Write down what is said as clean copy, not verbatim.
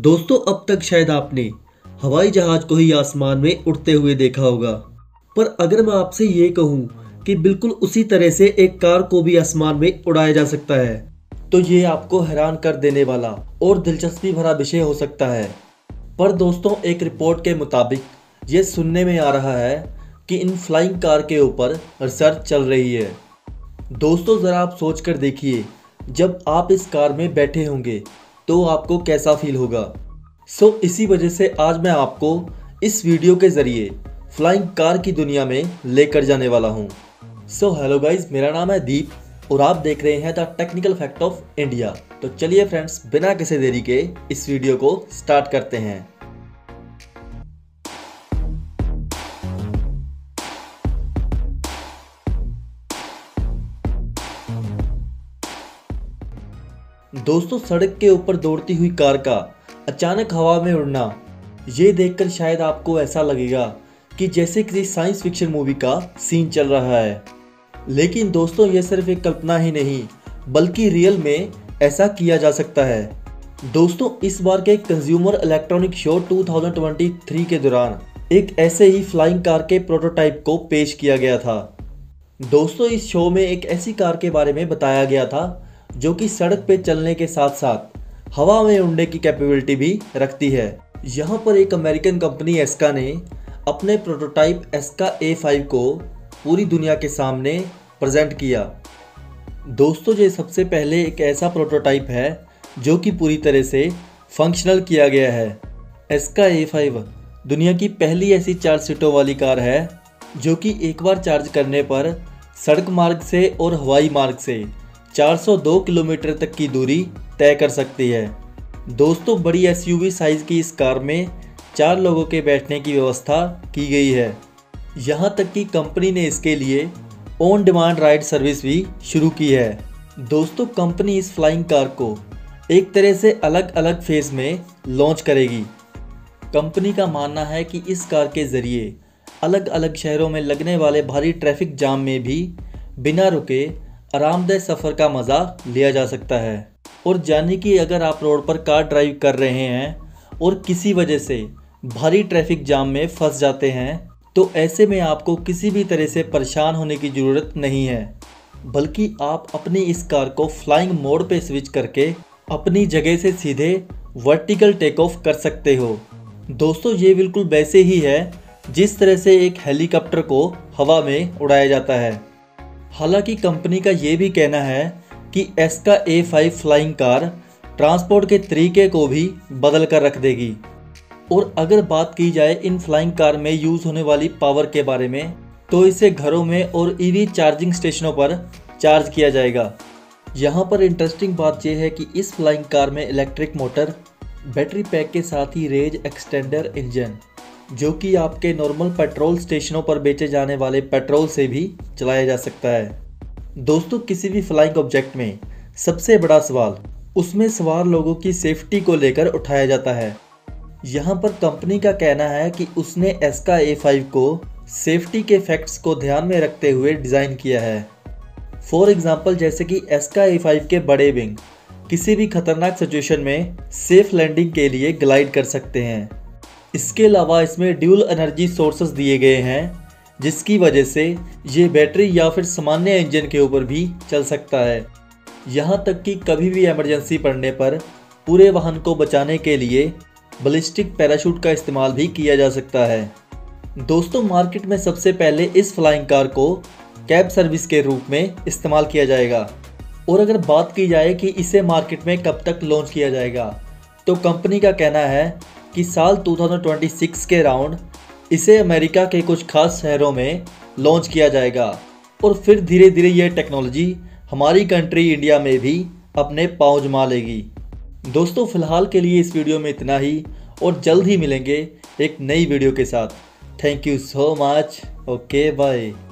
दोस्तों, अब तक शायद आपने हवाई जहाज को ही आसमान में उड़ते हुए देखा होगा, पर अगर मैं आपसे ये कहूँ कि बिल्कुल उसी तरह से एक कार को भी आसमान में उड़ाया जा सकता है तो ये आपको हैरान कर देने वाला और दिलचस्पी भरा विषय हो सकता है। पर दोस्तों, एक रिपोर्ट के मुताबिक ये सुनने में आ रहा है कि इन फ्लाइंग कार के ऊपर रिसर्च चल रही है। दोस्तों, ज़रा आप सोच कर देखिए, जब आप इस कार में बैठे होंगे तो आपको कैसा फील होगा। सो इसी वजह से आज मैं आपको इस वीडियो के ज़रिए फ्लाइंग कार की दुनिया में लेकर जाने वाला हूँ। सो हेलो गाइज, मेरा नाम है दीप और आप देख रहे हैं the technical fact of India. तो चलिए फ्रेंड्स, बिना किसी देरी के इस वीडियो को स्टार्ट करते हैं। दोस्तों, सड़क के ऊपर दौड़ती हुई कार का अचानक हवा में उड़ना, ये देखकर शायद आपको ऐसा लगेगा कि जैसे किसी साइंस फिक्शन मूवी का सीन चल रहा है। लेकिन दोस्तों, यह सिर्फ एक कल्पना ही नहीं बल्कि रियल में ऐसा किया जा सकता है। दोस्तों, इस बार के कंज्यूमर इलेक्ट्रॉनिक शो 2023 के दौरान एक ऐसे ही फ्लाइंग कार के प्रोटोटाइप को पेश किया गया था। दोस्तों, इस शो में एक ऐसी कार के बारे में बताया गया था जो कि सड़क पर चलने के साथ साथ हवा में उड़ने की कैपेबिलिटी भी रखती है। यहाँ पर एक अमेरिकन कंपनी एस्का ने अपने प्रोटोटाइप एस्का A5 को पूरी दुनिया के सामने प्रेजेंट किया। दोस्तों, ये सबसे पहले एक ऐसा प्रोटोटाइप है जो कि पूरी तरह से फंक्शनल किया गया है। एस्का A5 दुनिया की पहली ऐसी 4 सीटों वाली कार है जो कि एक बार चार्ज करने पर सड़क मार्ग से और हवाई मार्ग से 402 किलोमीटर तक की दूरी तय कर सकती है। दोस्तों, बड़ी SUV साइज़ की इस कार में 4 लोगों के बैठने की व्यवस्था की गई है। यहाँ तक कि कंपनी ने इसके लिए ऑन डिमांड राइड सर्विस भी शुरू की है। दोस्तों, कंपनी इस फ्लाइंग कार को एक तरह से अलग अलग फेज में लॉन्च करेगी। कंपनी का मानना है कि इस कार के ज़रिए अलग अलग शहरों में लगने वाले भारी ट्रैफिक जाम में भी बिना रुके आरामदेह सफ़र का मज़ा लिया जा सकता है। और जाने कि अगर आप रोड पर कार ड्राइव कर रहे हैं और किसी वजह से भारी ट्रैफिक जाम में फंस जाते हैं तो ऐसे में आपको किसी भी तरह से परेशान होने की ज़रूरत नहीं है, बल्कि आप अपनी इस कार को फ्लाइंग मोड पे स्विच करके अपनी जगह से सीधे वर्टिकल टेक ऑफ कर सकते हो। दोस्तों, ये बिल्कुल वैसे ही है जिस तरह से एक हेलीकॉप्टर को हवा में उड़ाया जाता है। हालांकि कंपनी का ये भी कहना है कि एस्का A5 फ्लाइंग कार ट्रांसपोर्ट के तरीके को भी बदल कर रख देगी। और अगर बात की जाए इन फ्लाइंग कार में यूज़ होने वाली पावर के बारे में, तो इसे घरों में और EV चार्जिंग स्टेशनों पर चार्ज किया जाएगा। यहाँ पर इंटरेस्टिंग बात यह है कि इस फ्लाइंग कार में इलेक्ट्रिक मोटर, बैटरी पैक के साथ ही रेंज एक्सटेंडर इंजन, जो कि आपके नॉर्मल पेट्रोल स्टेशनों पर बेचे जाने वाले पेट्रोल से भी चलाया जा सकता है। दोस्तों, किसी भी फ्लाइंग ऑब्जेक्ट में सबसे बड़ा सवाल उसमें सवार लोगों की सेफ्टी को लेकर उठाया जाता है। यहाँ पर कंपनी का कहना है कि उसने एस्का A5 को सेफ्टी के फैक्ट्स को ध्यान में रखते हुए डिज़ाइन किया है। फॉर एग्जांपल, जैसे कि एस्का A5 के बड़े विंग किसी भी खतरनाक सिचुएशन में सेफ लैंडिंग के लिए ग्लाइड कर सकते हैं। इसके अलावा इसमें ड्यूल एनर्जी सोर्सेस दिए गए हैं जिसकी वजह से ये बैटरी या फिर सामान्य इंजन के ऊपर भी चल सकता है। यहाँ तक कि कभी भी इमरजेंसी पड़ने पर पूरे वाहन को बचाने के लिए बलिस्टिक पैराशूट का इस्तेमाल भी किया जा सकता है। दोस्तों, मार्केट में सबसे पहले इस फ्लाइंग कार को कैब सर्विस के रूप में इस्तेमाल किया जाएगा। और अगर बात की जाए कि इसे मार्केट में कब तक लॉन्च किया जाएगा, तो कंपनी का कहना है कि साल 2026 के राउंड इसे अमेरिका के कुछ खास शहरों में लॉन्च किया जाएगा और फिर धीरे धीरे ये टेक्नोलॉजी हमारी कंट्री इंडिया में भी अपने पाँव जमा लेगी। दोस्तों, फ़िलहाल के लिए इस वीडियो में इतना ही और जल्द ही मिलेंगे एक नई वीडियो के साथ। Thank you so much. Okay, bye.